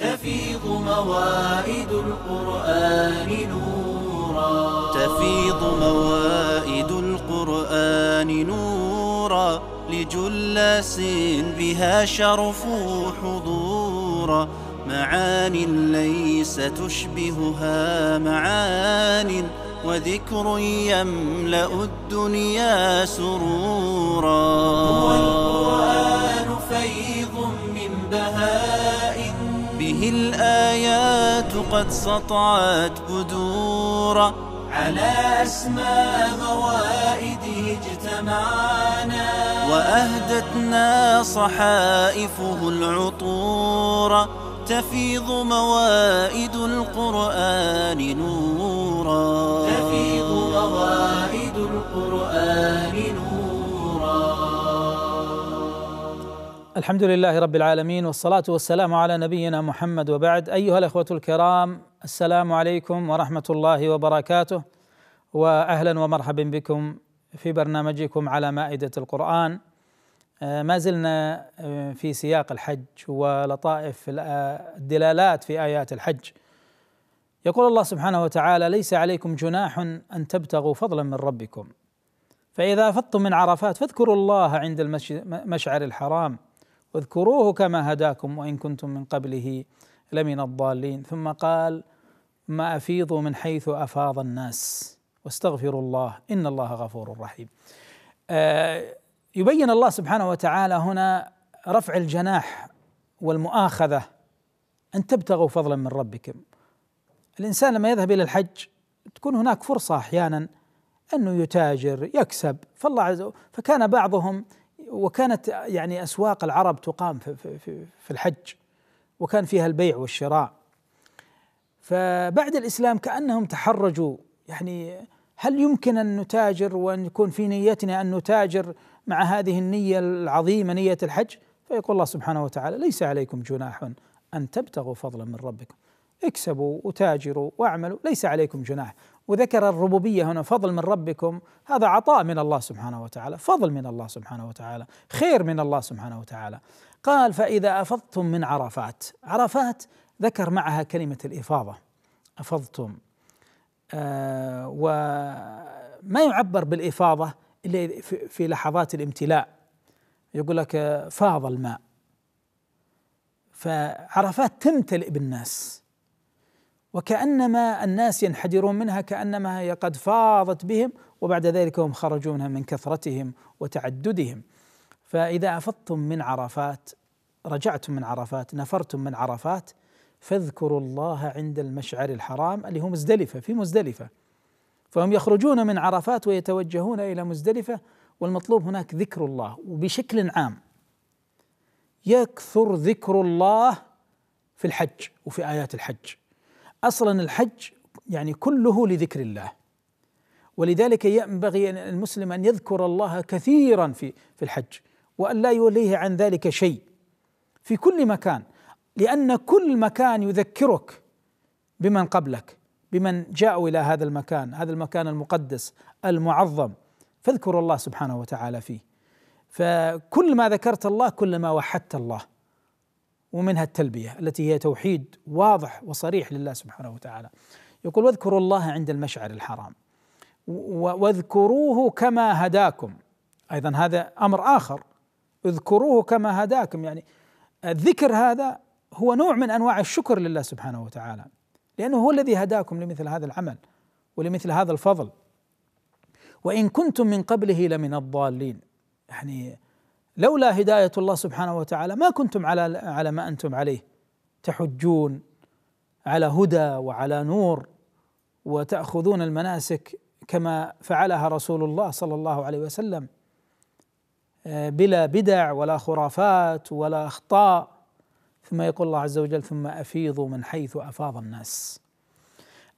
تفيض موائد القرآن نورا، تفيض موائد القرآن نورا، لجلاس بها شرف حضورا، معان ليس تشبهها معان، وذكر يملأ الدنيا سرورا. هو القرآن فيض من بهاء، به الآيات قد سطعت بدورا، على أسماء موائده اجتمعنا، وأهدتنا صحائفه العطورا، تفيض موائد القرآن نورا، تفيض موائد القرآن نورا. الحمد لله رب العالمين، والصلاة والسلام على نبينا محمد، وبعد. أيها الأخوة الكرام، السلام عليكم ورحمة الله وبركاته، وأهلا ومرحبا بكم في برنامجكم على مائدة القرآن. ما زلنا في سياق الحج ولطائف الدلالات في آيات الحج. يقول الله سبحانه وتعالى: ليس عليكم جناح أن تبتغوا فضلا من ربكم، فإذا أفضتم من عرفات فاذكروا الله عند المشعر الحرام، واذكروه كما هداكم وإن كنتم من قبله لمن الضالين. ثم قال: ما أفيضوا من حيث أفاض الناس واستغفروا الله إن الله غفور رحيم. يبين الله سبحانه وتعالى هنا رفع الجناح والمؤاخذة، أن تبتغوا فضلا من ربكم. الإنسان لما يذهب إلى الحج تكون هناك فرصة أحيانا أنه يتاجر يكسب، فالله عز. فكان بعضهم، وكانت يعني أسواق العرب تقام في الحج، وكان فيها البيع والشراء. فبعد الإسلام كأنهم تحرجوا، يعني هل يمكن أن نتاجر وأن يكون في نيتنا أن نتاجر مع هذه النية العظيمة، نية الحج؟ فيقول الله سبحانه وتعالى: ليس عليكم جناح أن تبتغوا فضلا من ربكم، اكسبوا وتاجروا واعملوا، ليس عليكم جناح. وذكر الربوبية هنا، فضل من ربكم، هذا عطاء من الله سبحانه وتعالى، فضل من الله سبحانه وتعالى، خير من الله سبحانه وتعالى. قال: فإذا أفضتم من عرفات. عرفات ذكر معها كلمة الإفاضة، أفضتم. وما يعبر بالإفاضة إلا في لحظات الامتلاء، يقول لك فاض الماء، فعرفات تمتلئ بالناس، وكأنما الناس ينحدرون منها كأنما هي قد فاضت بهم، وبعد ذلك هم خرجوا منها من كثرتهم وتعددهم. فإذا أفضتم من عرفات، رجعتم من عرفات، نفرتم من عرفات، فاذكروا الله عند المشعر الحرام، اللي هو مزدلفة، في مزدلفة. فهم يخرجون من عرفات ويتوجهون إلى مزدلفة، والمطلوب هناك ذكر الله، وبشكل عام يكثر ذكر الله في الحج وفي آيات الحج. أصلا الحج يعني كله لذكر الله، ولذلك ينبغي المسلم أن يذكر الله كثيرا في الحج، وأن لا يوليه عن ذلك شيء في كل مكان، لأن كل مكان يذكرك بمن قبلك، بمن جاءوا إلى هذا المكان، هذا المكان المقدس المعظم، فاذكروا الله سبحانه وتعالى فيه. فكل ما ذكرت الله كل ما وحدت الله، ومنها التلبية التي هي توحيد واضح وصريح لله سبحانه وتعالى. يقول: واذكروا الله عند المشعر الحرام، واذكروه كما هداكم. أيضا هذا أمر آخر، اذكروه كما هداكم، يعني الذكر هذا هو نوع من أنواع الشكر لله سبحانه وتعالى، لأنه هو الذي هداكم لمثل هذا العمل ولمثل هذا الفضل. وإن كنتم من قبله لمن الضالين، يعني لولا هداية الله سبحانه وتعالى ما كنتم على ما أنتم عليه، تحجون على هدى وعلى نور، وتأخذون المناسك كما فعلها رسول الله صلى الله عليه وسلم، بلا بدع ولا خرافات ولا أخطاء. ثم يقول الله عز وجل: ثم أفيضوا من حيث أفاض الناس.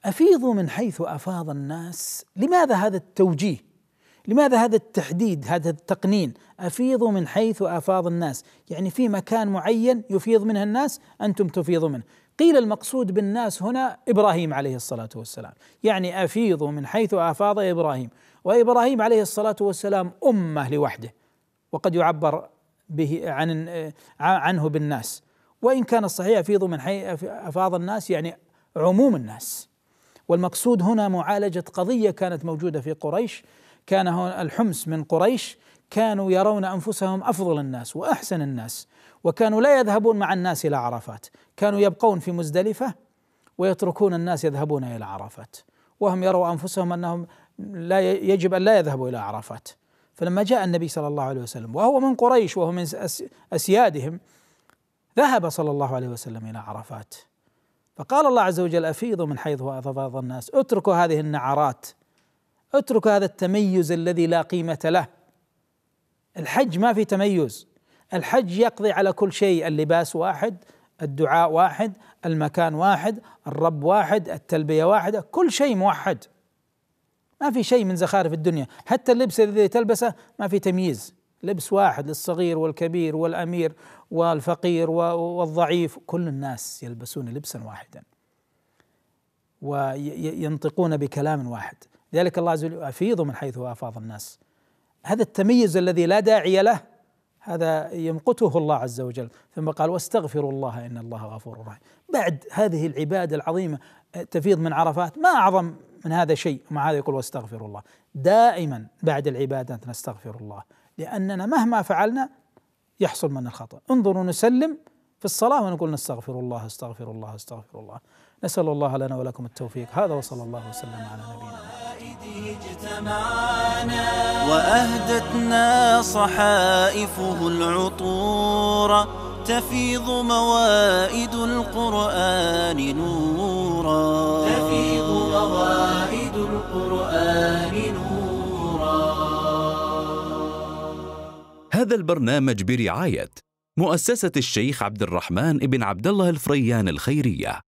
أفيضوا من حيث أفاض الناس، لماذا هذا التوجيه؟ لماذا هذا التحديد، هذا التقنين؟ أفيضوا من حيث أفاض الناس، يعني في مكان معين يفيض منه الناس، أنتم تفيضوا منه. قيل المقصود بالناس هنا إبراهيم عليه الصلاة والسلام، يعني أفيضوا من حيث أفاض إبراهيم. وإبراهيم عليه الصلاة والسلام أمة لوحده، وقد يعبر به عنه بالناس، وإن كان الصحيح أفيض من حي أفاض الناس يعني عموم الناس. والمقصود هنا معالجة قضية كانت موجودة في قريش، كان هنا الحمس من قريش كانوا يرون أنفسهم أفضل الناس وأحسن الناس، وكانوا لا يذهبون مع الناس إلى عرفات، كانوا يبقون في مزدلفة ويتركون الناس يذهبون إلى عرفات، وهم يروا أنفسهم أنهم لا يجب أن لا يذهبوا إلى عرفات. فلما جاء النبي صلى الله عليه وسلم وهو من قريش وهو من أسيادهم، ذهب صلى الله عليه وسلم إلى عرفات، فقال الله عز وجل: أفيضوا من حيث أفاض الناس، اتركوا هذه النعرات، اتركوا هذا التميز الذي لا قيمة له. الحج ما في تميز، الحج يقضي على كل شيء، اللباس واحد، الدعاء واحد، المكان واحد، الرب واحد، التلبية واحدة، كل شيء موحد، ما في شيء من زخارف الدنيا. حتى اللبس الذي تلبسه ما في تمييز، لبس واحد للصغير والكبير والأمير والفقير والضعيف، كل الناس يلبسون لبسا واحدا وينطقون بكلام واحد. ذلك الله عز وجل: أفيضوا من حيث أفاض الناس. هذا التميز الذي لا داعي له هذا يمقته الله عز وجل. ثم قال: واستغفروا الله إن الله غفور رحيم. بعد هذه العبادة العظيمة تفيض من عرفات، ما أعظم من هذا شيء، ومع هذا يقول: واستغفروا الله. دائما بعد العبادة نستغفر الله، لأننا مهما فعلنا يحصل من الخطأ. انظروا نسلم في الصلاة ونقول: نستغفر الله استغفر الله استغفر الله. نسأل الله لنا ولكم التوفيق. هذا وصلى الله وسلم على نبينا. وأهدتنا صحائفه العطور، تفيض موائد القرآن نورا، تفيض موائد القرآن نورا. هذا البرنامج برعاية مؤسسة الشيخ عبد الرحمن بن عبد الله الفريان الخيرية.